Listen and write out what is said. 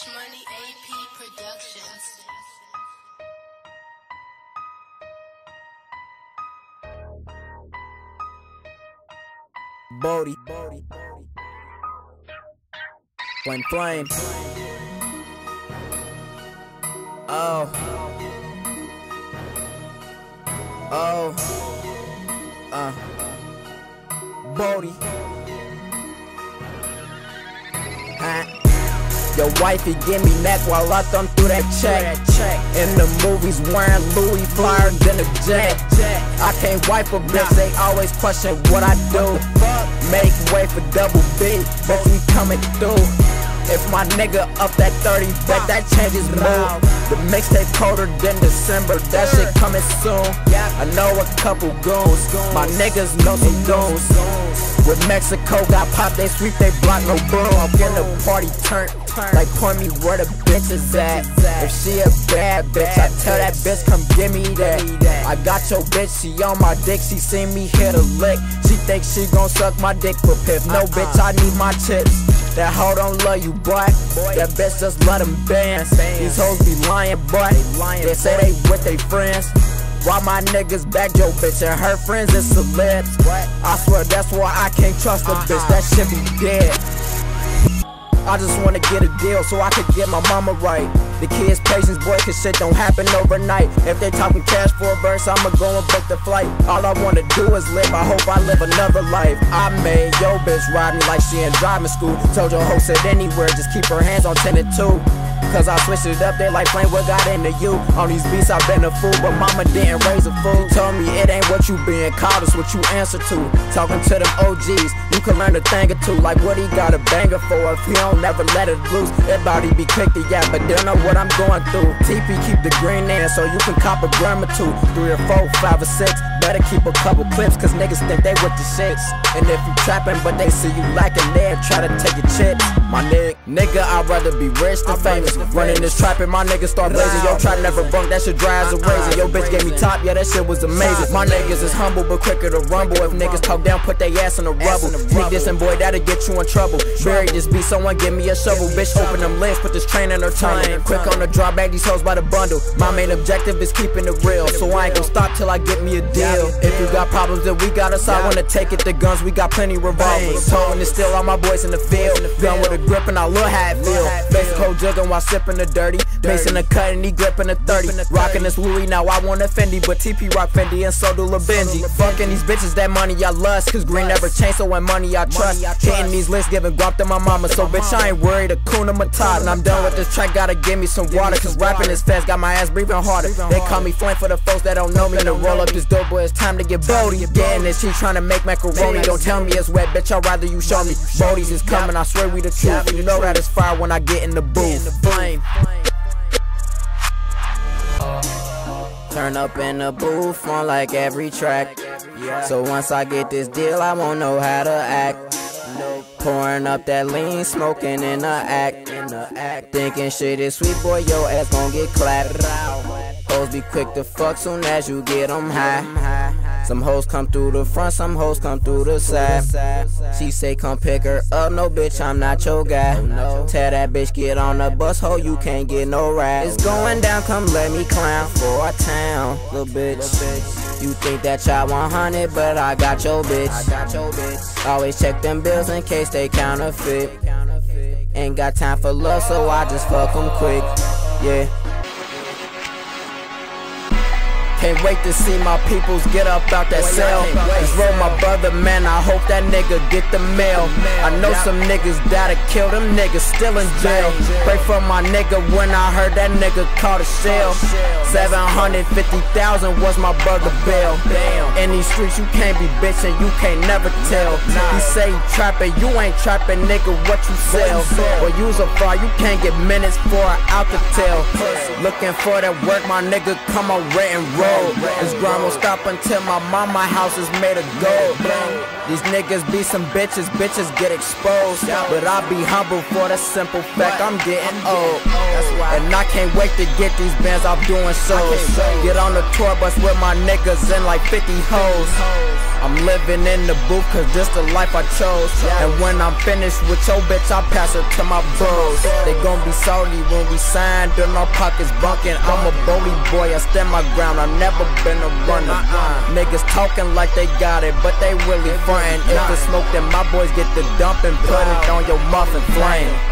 Money AP Productions. Bodee, when Flame. Oh, oh, Bodee. Your wifey give me neck while I thumb through that check. In the movies wearing Louie, flyer than a jet. I can't wipe a bitch, they always question what I do. Make way for double B, but we coming through. If my nigga up that 30, bet that changes mood. The mixtape colder than December, that shit coming soon. I know a couple goons, my niggas know some goons. With Mexico got pop, they sweep, they block, no boom. I'm getting the party turned, like point me where the bitch is at. If she a bad bitch, I tell that bitch come give me that. I got your bitch, she on my dick, she seen me hit a lick. She think she gon' suck my dick for piff. No bitch, I need my chips. That hoe don't love you, boy. That bitch just let them dance. These hoes be lying, boy. They say they with they friends. Why my niggas back your bitch and her friends is celebs. I swear that's why I can't trust a bitch. That shit be dead. I just wanna get a deal so I can get my mama right. The kids patience, boy, cause shit don't happen overnight. If they talking cash for a verse, I'ma go and book the flight. All I wanna do is live, I hope I live another life. I made yo bitch ride me like she in driving school. Told your hoe sit anywhere, just keep her hands on 10 and 2. Cause I switched it up, they like Flame, what got into you? On these beats I've been a fool, but mama didn't raise a fool. Told me it ain't what you being called, it's what you answer to. Talking to them OGs, you can learn a thing or two. Like what he got a banger for, if he don't never let it loose. Everybody be quick to yap, but they don't know what I'm going through. TP keep the green in, so you can cop a gram or two. 3 or 4, 5 or 6, better keep a couple clips. Cause niggas think they with the shits. And if you trapping, but they see you lacking, they'll try to take your chips. My nigga, I'd rather be rich than famous. Running this trap and my niggas start blazing. Yo, trap never bunk, that shit dry as a razor. Yo, bitch gave me top, yeah, that shit was amazing. My niggas is humble but quicker to rumble. If niggas talk down, put they ass in the rubble. Sneak this and boy, that'll get you in trouble. Bury this beat, someone give me a shovel. Bitch, open them legs, put this train in her tunnel. Quick on the draw bag, these hoes by the bundle. My main objective is keeping it real, so I ain't gon' stop till I get me a deal. If you got problems, then we got us, I wanna take it. The guns, we got plenty revolvers. Holding it still, all my boys in the field. Gun with a grip and I look how it feel. Basic cold juggling while sipping the dirty, basing the cut and he gripping the 30. Rocking this Louie, now I want a Fendi, but TP rock Fendi and so do Lil Benji. Fucking these bitches, that money I lust, cause green never change, so when money I trust. Hitting these lists, giving guap to my mama, so bitch I ain't worried, a Kuna Matata. And I'm done with this track, gotta give me some water, cause rapping is fast, got my ass breathing harder. They call me Flame for the folks that don't know me, finna roll up this dope, boy, it's time to get Bodee. Getting this, she tryna make macaroni, don't tell me it's wet, bitch, I'd rather you show me. Bodee's is coming, I swear we the truth, you know that it's fire when I get in the booth. Flame. Turn up in the booth on like every track. So once I get this deal, I won't know how to act. Pouring up that lean, smoking in the act. Thinking shit is sweet, boy, your ass gon' get clapped. Hoes be quick to fuck soon as you get them high. Some hoes come through the front, some hoes come through the side. She say come pick her up, no bitch, I'm not your guy. Tell that bitch get on the bus, ho, you can't get no ride. It's going down, come let me clown for a town, little bitch. You think that y'all 100, but I got your bitch. Always check them bills in case they counterfeit. Ain't got time for love, so I just fuck them quick, yeah. Can't wait to see my peoples get up out that cell. Just roll my brother, man, I hope that nigga get the mail. I know some niggas died to kill, them niggas still in jail. Pray for my nigga when I heard that nigga caught a shell. 750,000 was my brother bail. In these streets you can't be bitching, you can't never tell. You say you trappin', you ain't trappin', nigga, what you sell? Or use a bar, you can't get minutes for an out to tell. Looking for that work, my nigga, come on, rent and roll. road. This grind won't stop until my mama house is made of gold. These niggas be some bitches, bitches get exposed. But I be humble for the simple fact I'm getting old. And I can't wait to get these bands off doing shows. Get on the tour bus with my niggas and like 50 hoes. I'm living in the booth cause this the life I chose. And when I'm finished with your bitch, I pass her to my bros. They gon' be salty when we signed and our pockets bunkin'. I'm a bully boy, I stand my ground, I've never been a runner. Niggas talking like they got it, but they really frontin'. If it's smoke, then my boys get the dump and put it on your muffin flame.